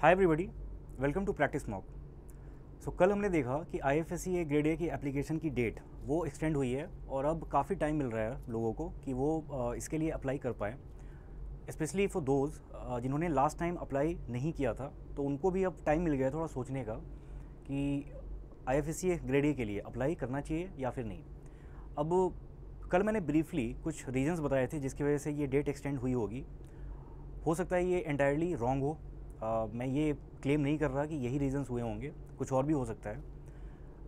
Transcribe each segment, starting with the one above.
Hi everybody, welcome to practice mock. So कल हमने देखा कि IFSCA ग्रेड ए की एप्लीकेशन की डेट वो एक्सटेंड हुई है और अब काफ़ी टाइम मिल रहा है लोगों को कि वो इसके लिए अप्लाई कर पाएँ, स्पेशली फॉर दोज जिन्होंने लास्ट टाइम अप्लाई नहीं किया था, तो उनको भी अब टाइम मिल गया थोड़ा सोचने का कि IFSCA ग्रेड ए के लिए अप्लाई करना चाहिए या फिर नहीं। अब कल मैंने ब्रीफली कुछ रीजंस बताए थे जिसकी वजह से ये डेट एक्सटेंड हुई होगी। हो सकता है ये एंटायरली रॉन्ग हो, मैं ये क्लेम नहीं कर रहा कि यही रीजंस हुए होंगे, कुछ और भी हो सकता है।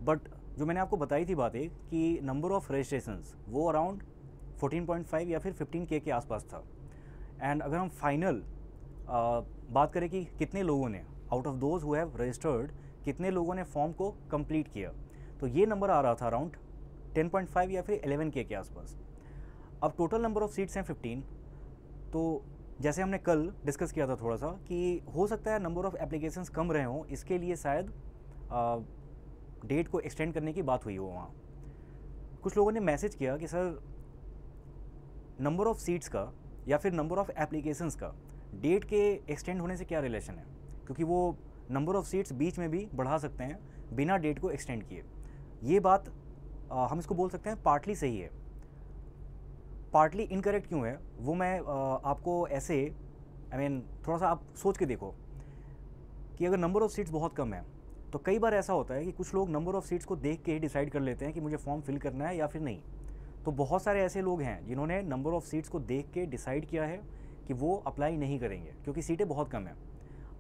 बट जो मैंने आपको बताई थी बातें कि नंबर ऑफ़ रजिस्ट्रेशंस वो अराउंड 14.5 या फिर 15K के आसपास था। एंड अगर हम फाइनल बात करें कि कितने लोगों ने out of those who have registered कितने लोगों ने फॉर्म को कंप्लीट किया, तो ये नंबर आ रहा था अराउंड 10.5 या फिर 11K के आसपास। अब टोटल नंबर ऑफ़ सीट्स हैं 15, तो जैसे हमने कल डिस्कस किया था थोड़ा सा कि हो सकता है नंबर ऑफ़ एप्लीकेशंस कम रहे हों, इसके लिए शायद डेट को एक्सटेंड करने की बात हुई हो। वहाँ कुछ लोगों ने मैसेज किया कि सर नंबर ऑफ़ सीट्स का या फिर नंबर ऑफ़ एप्लीकेशंस का डेट के एक्सटेंड होने से क्या रिलेशन है, क्योंकि वो नंबर ऑफ़ सीट्स बीच में भी बढ़ा सकते हैं बिना डेट को एक्सटेंड किए। ये बात हम इसको बोल सकते हैं पार्टली सही है, पार्टली इनकरेक्ट क्यों है वो मैं आपको ऐसे थोड़ा सा आप सोच के देखो कि अगर नंबर ऑफ़ सीट्स बहुत कम है तो कई बार ऐसा होता है कि कुछ लोग नंबर ऑफ़ सीट्स को देख के ही डिसाइड कर लेते हैं कि मुझे फॉर्म फिल करना है या फिर नहीं। तो बहुत सारे ऐसे लोग हैं जिन्होंने नंबर ऑफ़ सीट्स को देख के डिसाइड किया है कि वो अप्लाई नहीं करेंगे क्योंकि सीटें बहुत कम हैं।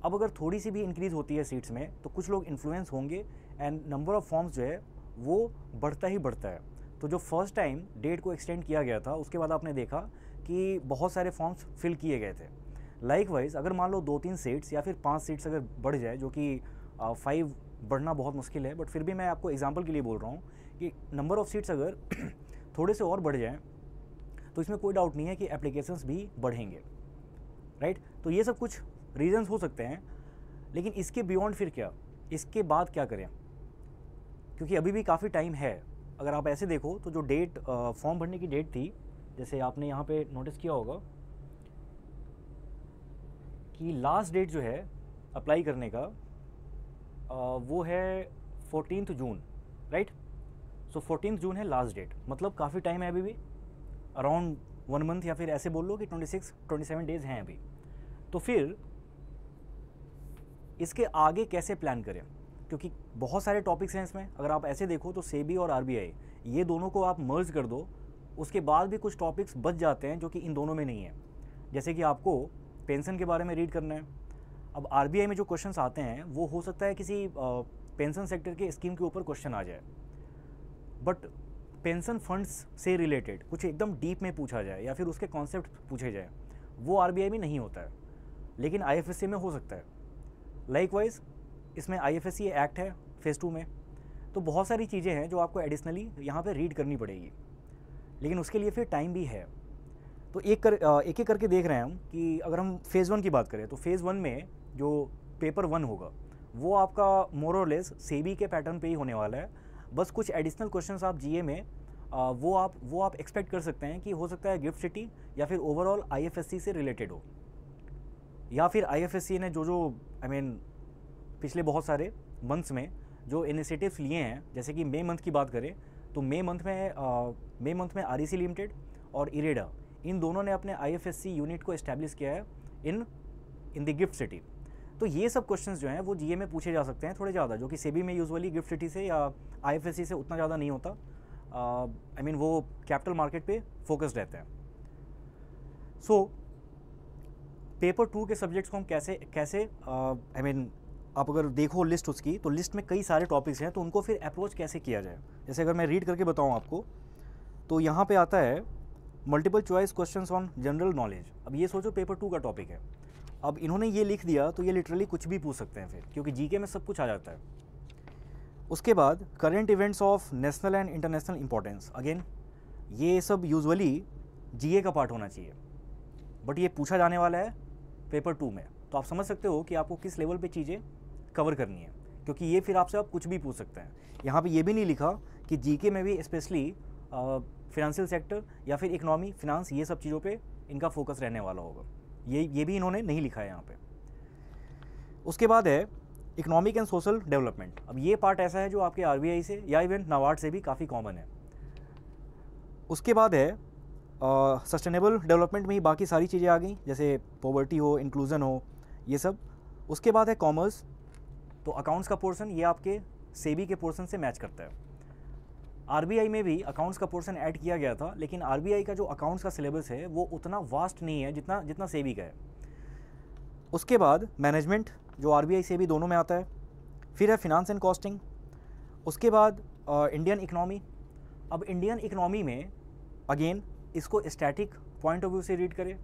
अब अगर थोड़ी सी भी इंक्रीज़ होती है सीट्स में तो कुछ लोग इन्फ्लुएंस होंगे एंड नंबर ऑफ़ फॉर्म्स जो है वो बढ़ता ही बढ़ता है। तो जो फर्स्ट टाइम डेट को एक्सटेंड किया गया था उसके बाद आपने देखा कि बहुत सारे फॉर्म्स फिल किए गए थे। लाइकवाइज अगर मान लो 2-3 सीट्स या फिर 5 सीट्स अगर बढ़ जाए, जो कि 5 बढ़ना बहुत मुश्किल है, बट फिर भी मैं आपको एग्जांपल के लिए बोल रहा हूँ कि नंबर ऑफ़ सीट्स अगर थोड़े से और बढ़ जाएँ तो इसमें कोई डाउट नहीं है कि एप्लीकेशंस भी बढ़ेंगे, राइट। तो ये सब कुछ रीजन्स हो सकते हैं, लेकिन इसके बियॉन्ड फिर क्या, इसके बाद क्या करें, क्योंकि अभी भी काफ़ी टाइम है। अगर आप ऐसे देखो तो जो डेट फॉर्म भरने की डेट थी, जैसे आपने यहाँ पे नोटिस किया होगा कि लास्ट डेट जो है अप्लाई करने का वो है 14 जून, राइट। सो 14 जून है लास्ट डेट, मतलब काफ़ी टाइम है अभी भी, अराउंड 1 मंथ या फिर ऐसे बोल लो कि 26-27 डेज़ हैं अभी। तो फिर इसके आगे कैसे प्लान करें, क्योंकि बहुत सारे टॉपिक्स हैं इसमें। अगर आप ऐसे देखो तो सेबी और आरबीआई ये दोनों को आप मर्ज कर दो, उसके बाद भी कुछ टॉपिक्स बच जाते हैं जो कि इन दोनों में नहीं है। जैसे कि आपको पेंशन के बारे में रीड करना है। अब आरबीआई में जो क्वेश्चंस आते हैं वो हो सकता है किसी पेंशन सेक्टर के स्कीम के ऊपर क्वेश्चन आ जाए, बट पेंशन फंड्स से रिलेटेड कुछ एकदम डीप में पूछा जाए या फिर उसके कॉन्सेप्ट पूछे जाए, वो आरबीआई में नहीं होता है, लेकिन IFSCA में हो सकता है। लाइकवाइज इसमें IFSCA एक्ट है फेज़ 2 में, तो बहुत सारी चीज़ें हैं जो आपको एडिशनली यहाँ पे रीड करनी पड़ेगी, लेकिन उसके लिए फिर टाइम भी है। तो एक एक करके देख रहे हैं हम कि अगर हम फेज़ 1 की बात करें तो फेज़ 1 में जो पेपर 1 होगा वो आपका मोर और लेस सेबी के पैटर्न पे ही होने वाला है। बस कुछ एडिशनल क्वेश्चंस आप GA में वो आप एक्सपेक्ट कर सकते हैं कि हो सकता है गिफ्ट सिटी या फिर ओवरऑल IFSC से रिलेटेड हो, या फिर IFSCA ने जो पिछले बहुत सारे मंथ्स में जो इनिशिएटिव्स लिए हैं, जैसे कि मई मंथ की बात करें तो मई मंथ में REC लिमिटेड और IREDA इन दोनों ने अपने IFSC यूनिट को इस्टेब्लिश किया है इन द गिफ्ट सिटी। तो ये सब क्वेश्चंस जो हैं वो GA में पूछे जा सकते हैं थोड़े ज़्यादा, जो कि सेबी में यूजुअली गिफ्ट सिटी से या IFSC से उतना ज़्यादा नहीं होता। वो कैपिटल मार्केट पर फोकस रहते हैं। सो पेपर 2 के सब्जेक्ट्स को हम कैसे आप अगर देखो लिस्ट उसकी, तो लिस्ट में कई सारे टॉपिक्स हैं, तो उनको फिर अप्रोच कैसे किया जाए। जैसे अगर मैं रीड करके बताऊं आपको तो यहाँ पे आता है multiple choice questions on general knowledge. अब ये सोचो पेपर 2 का टॉपिक है, अब इन्होंने ये लिख दिया तो ये लिटरली कुछ भी पूछ सकते हैं फिर, क्योंकि GK में सब कुछ आ जाता है। उसके बाद current events of national and international importance, again ये सब यूजुअली GA का पार्ट होना चाहिए, बट ये पूछा जाने वाला है पेपर 2 में। तो आप समझ सकते हो कि आपको किस लेवल पे चीज़ें कवर करनी है, क्योंकि ये फिर आपसे आप कुछ भी पूछ सकते हैं। यहाँ पे ये भी नहीं लिखा कि GK में भी स्पेशली फाइनेंशियल सेक्टर या फिर इकोनॉमी, फिनांस, ये सब चीज़ों पे इनका फोकस रहने वाला होगा, ये भी इन्होंने नहीं लिखा है यहाँ पे। उसके बाद है इकोनॉमिक एंड सोशल डेवलपमेंट। अब ये पार्ट ऐसा है जो आपके आरबीआई से या इवन नाबार्ड से भी काफ़ी कॉमन है। उसके बाद है सस्टेनेबल डेवलपमेंट में ही बाकी सारी चीज़ें आ गई, जैसे पॉवर्टी हो, इंक्लूजन हो, ये सब। उसके बाद है कॉमर्स, तो अकाउंट्स का पोर्शन ये आपके सेबी के पोर्शन से मैच करता है। आरबीआई में भी अकाउंट्स का पोर्शन ऐड किया गया था, लेकिन आरबीआई का जो अकाउंट्स का सिलेबस है वो उतना वास्ट नहीं है जितना सेबी का है। उसके बाद मैनेजमेंट, जो आरबीआई सेबी दोनों में आता है। फिर है फिनांस एंड कॉस्टिंग। उसके बाद इंडियन इकनॉमी। अब इंडियन इकनॉमी में अगेन इसको स्टैटिक पॉइंट ऑफ व्यू से रीड करें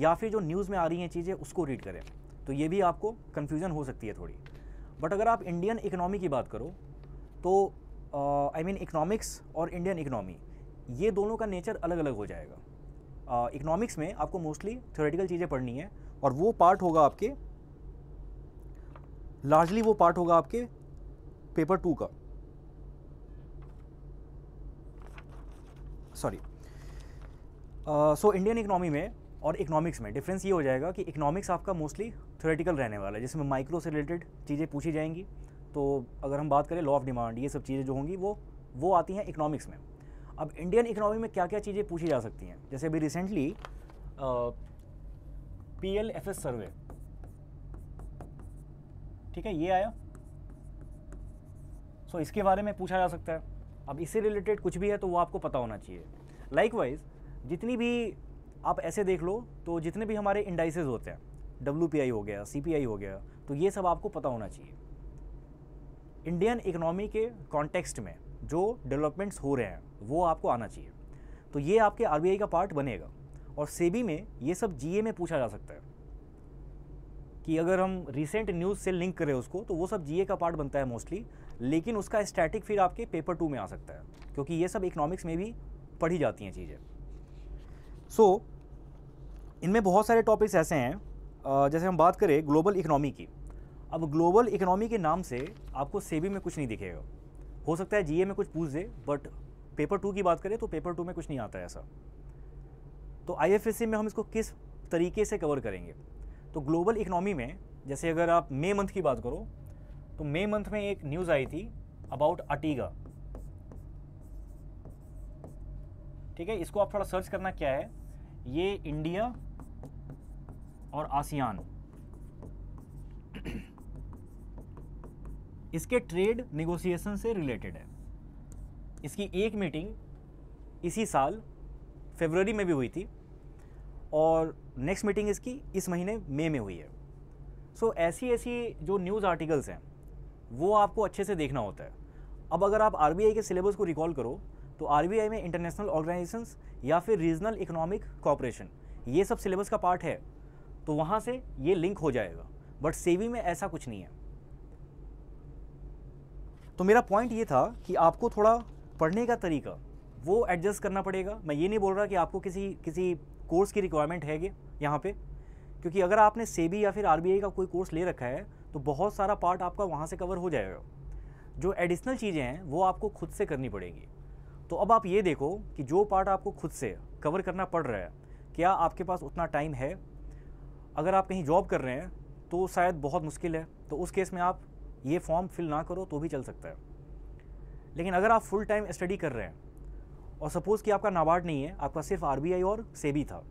या फिर जो न्यूज़ में आ रही हैं चीज़ें उसको रीड करें, तो ये भी आपको कन्फ्यूज़न हो सकती है थोड़ी। बट अगर आप इंडियन इकनॉमी की बात करो तो I mean इकनॉमिक्स और इंडियन इकनॉमी, ये दोनों का नेचर अलग अलग हो जाएगा। इकनॉमिक्स में आपको मोस्टली थ्योरेटिकल चीज़ें पढ़नी है और वो पार्ट होगा आपके लार्जली वो पार्ट होगा आपके पेपर 2 का, सॉरी। सो इंडियन इकनॉमी में और इकनॉमिक्स में डिफरेंस ये हो जाएगा कि इकनॉमिक्स आपका मोस्टली थ्योरेटिकल रहने वाला है, जिसमें माइक्रो से रिलेटेड चीज़ें पूछी जाएंगी। तो अगर हम बात करें लॉ ऑफ डिमांड, ये सब चीज़ें जो होंगी वो आती हैं इकनॉमिक्स में। अब इंडियन इकनॉमी में क्या क्या चीज़ें पूछी जा सकती हैं, जैसे अभी रिसेंटली PLFS सर्वे, ठीक है, ये आया। सो इसके बारे में पूछा जा सकता है। अब इससे रिलेटेड कुछ भी है तो वो आपको पता होना चाहिए। लाइकवाइज जितनी भी आप ऐसे देख लो तो जितने भी हमारे इंडाइसेस होते हैं, WPI हो गया, CPI हो गया, तो ये सब आपको पता होना चाहिए। इंडियन इकोनॉमी के कॉन्टेक्स्ट में जो डेवलपमेंट्स हो रहे हैं वो आपको आना चाहिए, तो ये आपके आरबीआई का पार्ट बनेगा। और सेबी में ये सब जीए में पूछा जा सकता है कि अगर हम रिसेंट न्यूज़ से लिंक करें उसको, तो वो सब जीए का पार्ट बनता है मोस्टली, लेकिन उसका स्टैटिक फिर आपके पेपर 2 में आ सकता है, क्योंकि ये सब इकोनॉमिक्स में भी पढ़ी जाती हैं चीज़ें। सो इनमें बहुत सारे टॉपिक्स ऐसे हैं। जैसे हम बात करें ग्लोबल इकोनॉमी की, अब ग्लोबल इकोनॉमी के नाम से आपको सेबी में कुछ नहीं दिखेगा, हो सकता है जीए में कुछ पूछ दे, बट पेपर 2 की बात करें तो पेपर 2 में कुछ नहीं आता है ऐसा। तो IFSCA में हम इसको किस तरीके से कवर करेंगे, तो ग्लोबल इकोनॉमी में जैसे अगर आप मई मंथ की बात करो तो मई मंथ में एक न्यूज़ आई थी अबाउट ATIGA, ठीक है। इसको आप थोड़ा सर्च करना क्या है, ये इंडिया और आसियान, इसके ट्रेड नेगोशिएशन से रिलेटेड है। इसकी एक मीटिंग इसी साल फरवरी में भी हुई थी और नेक्स्ट मीटिंग इसकी इस महीने मई में हुई है। सो ऐसी जो न्यूज़ आर्टिकल्स हैं वो आपको अच्छे से देखना होता है। अब अगर आप आरबीआई के सिलेबस को रिकॉल करो तो आरबीआई में इंटरनेशनल ऑर्गेनाइजेशंस या फिर रीजनल इकोनॉमिक कोऑपरेशन, ये सब सिलेबस का पार्ट है, तो वहाँ से ये लिंक हो जाएगा। बट सेबी में ऐसा कुछ नहीं है। तो मेरा पॉइंट ये था कि आपको थोड़ा पढ़ने का तरीका वो एडजस्ट करना पड़ेगा। मैं ये नहीं बोल रहा कि आपको किसी कोर्स की रिक्वायरमेंट है यहाँ पे, क्योंकि अगर आपने सेबी या फिर आरबीआई का कोई कोर्स ले रखा है तो बहुत सारा पार्ट आपका वहाँ से कवर हो जाएगा। जो एडिशनल चीज़ें हैं वो आपको खुद से करनी पड़ेगी। तो अब आप ये देखो कि जो पार्ट आपको खुद से कवर करना पड़ रहा है, क्या आपके पास उतना टाइम है। अगर आप कहीं जॉब कर रहे हैं तो शायद बहुत मुश्किल है, तो उस केस में आप ये फॉर्म फिल ना करो तो भी चल सकता है। लेकिन अगर आप फुल टाइम स्टडी कर रहे हैं और सपोज़ कि आपका नाबार्ड नहीं है, आपका सिर्फ आरबीआई और सेबी था,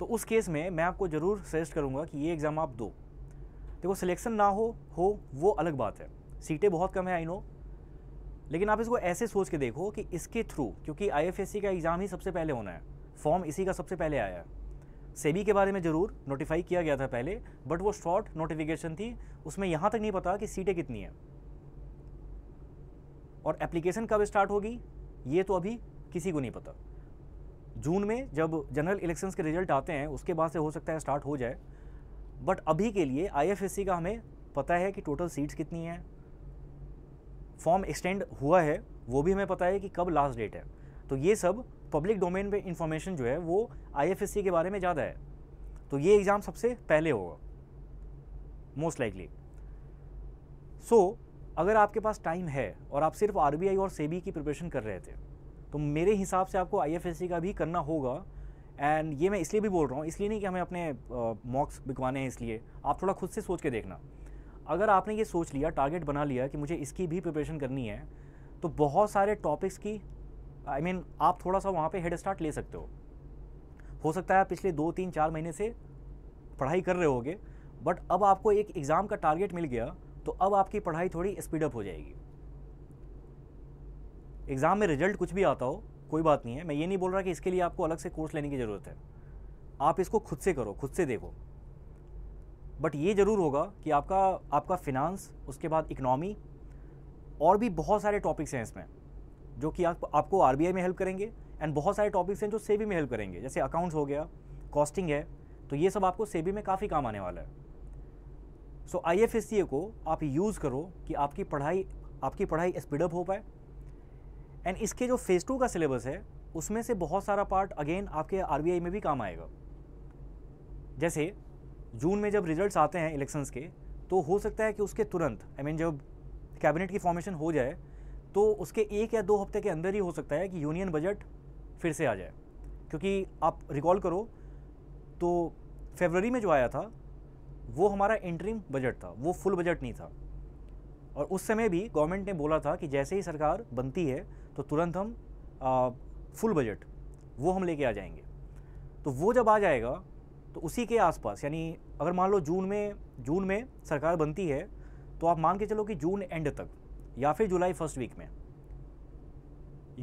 तो उस केस में मैं आपको ज़रूर सजेस्ट करूँगा कि ये एग्ज़ाम आप दो। देखो सिलेक्शन ना हो वो अलग बात है, सीटें बहुत कम है, आई नो, लेकिन आप इसको ऐसे सोच के देखो कि इसके थ्रू, क्योंकि IFSC का एग्ज़ाम ही सबसे पहले होना है, फॉर्म इसी का सबसे पहले आया है। सेबी के बारे में ज़रूर नोटिफाई किया गया था पहले, बट वो शॉर्ट नोटिफिकेशन थी, उसमें यहाँ तक नहीं पता कि सीटें कितनी हैं और एप्लीकेशन कब स्टार्ट होगी ये तो अभी किसी को नहीं पता। जून में जब जनरल इलेक्शंस के रिजल्ट आते हैं उसके बाद से हो सकता है स्टार्ट हो जाए, बट अभी के लिए IFSC का हमें पता है कि टोटल सीट्स कितनी हैं, फॉर्म एक्सटेंड हुआ है वो भी हमें पता है कि कब लास्ट डेट है। तो ये सब पब्लिक डोमेन पे इंफॉर्मेशन जो है वो IFSC के बारे में ज़्यादा है, तो ये एग्ज़ाम सबसे पहले होगा मोस्ट लाइकली। सो अगर आपके पास टाइम है और आप सिर्फ आरबीआई और सेबी की प्रिपरेशन कर रहे थे तो मेरे हिसाब से आपको IFSC का भी करना होगा। एंड ये मैं इसलिए भी बोल रहा हूँ, इसलिए नहीं कि हमें अपने मॉक्स बिकवाने हैं, इसलिए आप थोड़ा खुद से सोच के देखना। अगर आपने ये सोच लिया, टारगेट बना लिया कि मुझे इसकी भी प्रिपरेशन करनी है, तो बहुत सारे टॉपिक्स की आप थोड़ा सा वहाँ पे हेड स्टार्ट ले सकते हो। हो सकता है आप पिछले 2, 3, 4 महीने से पढ़ाई कर रहे होगे, बट अब आपको एक एग्ज़ाम का टारगेट मिल गया तो अब आपकी पढ़ाई थोड़ी स्पीडअप हो जाएगी। एग्ज़ाम में रिजल्ट कुछ भी आता हो कोई बात नहीं है, मैं ये नहीं बोल रहा कि इसके लिए आपको अलग से कोर्स लेने की ज़रूरत है, आप इसको खुद से करो, खुद से देखो। बट ये ज़रूर होगा कि आपका फिनांस, उसके बाद इकनॉमी, और भी बहुत सारे टॉपिक्स हैं इसमें जो कि आपको आरबीआई में हेल्प करेंगे, एंड बहुत सारे टॉपिक्स हैं जो सेबी में हेल्प करेंगे, जैसे अकाउंट्स हो गया, कॉस्टिंग है, तो ये सब आपको सेबी में काफ़ी काम आने वाला है। सो आईएफएससीए को आप यूज़ करो कि आपकी पढ़ाई स्पीडअप हो पाए। एंड इसके जो फेज़ 2 का सिलेबस है उसमें से बहुत सारा पार्ट अगेन आपके आरबीआई में भी काम आएगा। जैसे जून में जब रिजल्ट्स आते हैं इलेक्शंस के, तो हो सकता है कि उसके तुरंत जब कैबिनेट की फॉर्मेशन हो जाए तो उसके 1 या 2 हफ्ते के अंदर ही हो सकता है कि यूनियन बजट फिर से आ जाए, क्योंकि आप रिकॉल करो तो फरवरी में जो आया था वो हमारा इंटरिम बजट था, वो फुल बजट नहीं था। और उस समय भी गवर्नमेंट ने बोला था कि जैसे ही सरकार बनती है तो तुरंत हम फुल बजट वो हम लेके आ जाएंगे। तो वो जब आ जाएगा तो उसी के आसपास, यानी अगर मान लो जून में सरकार बनती है तो आप मान के चलो कि जून एंड तक या फिर जुलाई 1st वीक में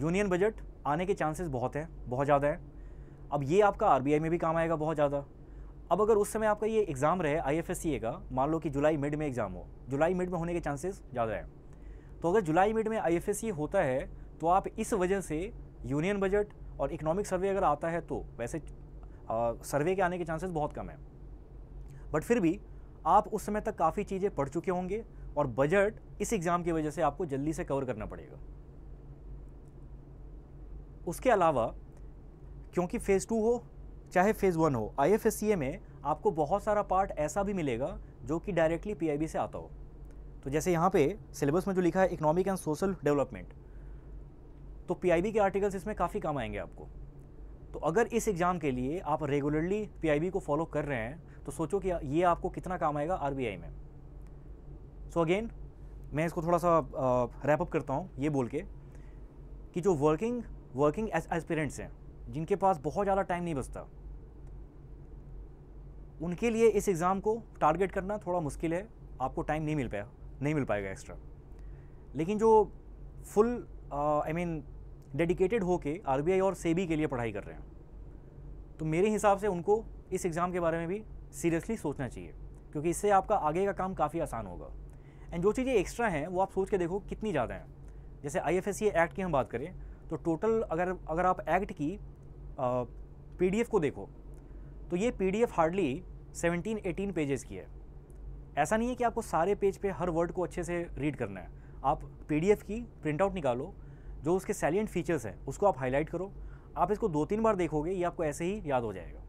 यूनियन बजट आने के चांसेस बहुत हैं, बहुत ज़्यादा हैं। अब ये आपका आरबीआई में भी काम आएगा बहुत ज़्यादा। अब अगर उस समय आपका ये एग्ज़ाम रहे आईएफएससीए का, मान लो कि जुलाई मिड में एग्ज़ाम हो, जुलाई मिड में होने के चांसेस ज़्यादा हैं। तो अगर जुलाई मिड में आईएफएससीए होता है तो आप इस वजह से यूनियन बजट और इकोनॉमिक सर्वे अगर आता है तो, वैसे सर्वे के आने के चांसेस बहुत कम हैं, बट फिर भी आप उस समय तक काफ़ी चीज़ें पढ़ चुके होंगे और बजट इस एग्ज़ाम की वजह से आपको जल्दी से कवर करना पड़ेगा। उसके अलावा क्योंकि फेज़ 2 हो चाहे फेज़ 1 हो, आईएफएससीए में आपको बहुत सारा पार्ट ऐसा भी मिलेगा जो कि डायरेक्टली पीआईबी से आता हो। तो जैसे यहाँ पे सिलेबस में जो लिखा है इकोनॉमिक एंड सोशल डेवलपमेंट, तो पीआईबी के आर्टिकल्स इसमें काफ़ी काम आएंगे आपको। तो अगर इस एग्ज़ाम के लिए आप रेगुलरली पीआईबी को फॉलो कर रहे हैं तो सोचो कि ये आपको कितना काम आएगा आरबीआई में। सो अगेन मैं इसको थोड़ा सा रैपअप करता हूँ ये बोल के कि जो वर्किंग एस्पिरेंट्स हैं, जिनके पास बहुत ज़्यादा टाइम नहीं बचता, उनके लिए इस एग्ज़ाम को टारगेट करना थोड़ा मुश्किल है, आपको टाइम नहीं मिल पाएगा एक्स्ट्रा। लेकिन जो फुल डेडिकेटेड होके आरबीआई और सेबी के लिए पढ़ाई कर रहे हैं, तो मेरे हिसाब से उनको इस एग्ज़ाम के बारे में भी सीरियसली सोचना चाहिए, क्योंकि इससे आपका आगे का काम काफ़ी आसान होगा। एंड जो चीज़ें एक्स्ट्रा हैं वो आप सोच के देखो कितनी ज़्यादा हैं। जैसे आईएफएससीए एक्ट की हम बात करें तो टोटल अगर आप एक्ट की पीडीएफ को देखो तो ये पीडीएफ हार्डली 17-18 पेजेस की है। ऐसा नहीं है कि आपको सारे पेज पे हर वर्ड को अच्छे से रीड करना है, आप पीडीएफ की प्रिंटआउट निकालो, जो उसके सैलिएंट फीचर्स हैं उसको आप हाईलाइट करो। आप इसको 2-3 बार देखोगे ये आपको ऐसे ही याद हो जाएगा।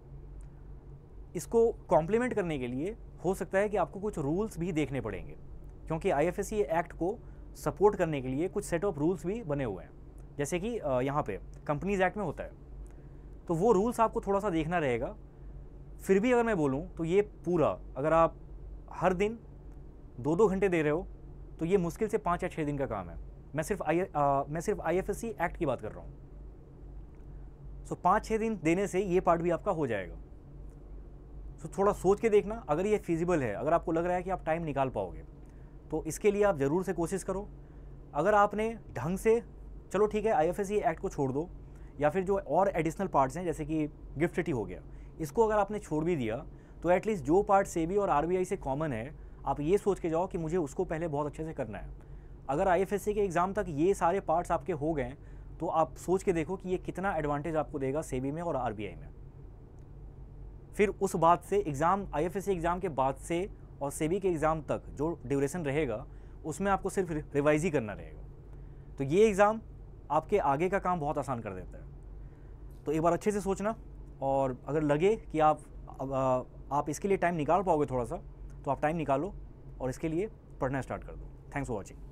इसको कॉम्प्लीमेंट करने के लिए हो सकता है कि आपको कुछ रूल्स भी देखने पड़ेंगे, क्योंकि आईएफएससीए एक्ट को सपोर्ट करने के लिए कुछ सेट ऑफ रूल्स भी बने हुए हैं, जैसे कि यहाँ पे कंपनीज एक्ट में होता है। तो वो रूल्स आपको थोड़ा सा देखना रहेगा। फिर भी अगर मैं बोलूँ तो ये पूरा अगर आप हर दिन 2-2 घंटे दे रहे हो तो ये मुश्किल से 5 या 6 दिन का काम है। मैं सिर्फ आईएफएससी एक्ट की बात कर रहा हूँ। सो 5-6 दिन देने से ये पार्ट भी आपका हो जाएगा। सो थोड़ा सोच के देखना अगर ये फिजिबल है, अगर आपको लग रहा है कि आप टाइम निकाल पाओगे तो इसके लिए आप ज़रूर से कोशिश करो। अगर आपने ढंग से, चलो ठीक है आईएफएससी एक्ट को छोड़ दो, या फिर जो और एडिशनल पार्ट्स हैं जैसे कि गिफ्ट सिटी हो गया, इसको अगर आपने छोड़ भी दिया तो एटलीस्ट जो पार्ट सेबी और आरबीआई से कॉमन है आप ये सोच के जाओ कि मुझे उसको पहले बहुत अच्छे से करना है। अगर आईएफएससी के एग्ज़ाम तक ये सारे पार्ट्स आपके हो गए तो आप सोच के देखो कि ये कितना एडवांटेज आपको देगा सेबी में और आरबीआई में। फिर उस बात से एग्ज़ाम, आईएफएससी एग्ज़ाम के बाद से और सेबी के एग्ज़ाम तक जो ड्यूरेशन रहेगा उसमें आपको सिर्फ रिवाइज़ ही करना रहेगा। तो ये एग्ज़ाम आपके आगे का काम बहुत आसान कर देता है। तो एक बार अच्छे से सोचना, और अगर लगे कि आप इसके लिए टाइम निकाल पाओगे थोड़ा सा, तो आप टाइम निकालो और इसके लिए पढ़ना स्टार्ट कर दो। Thanks for watching.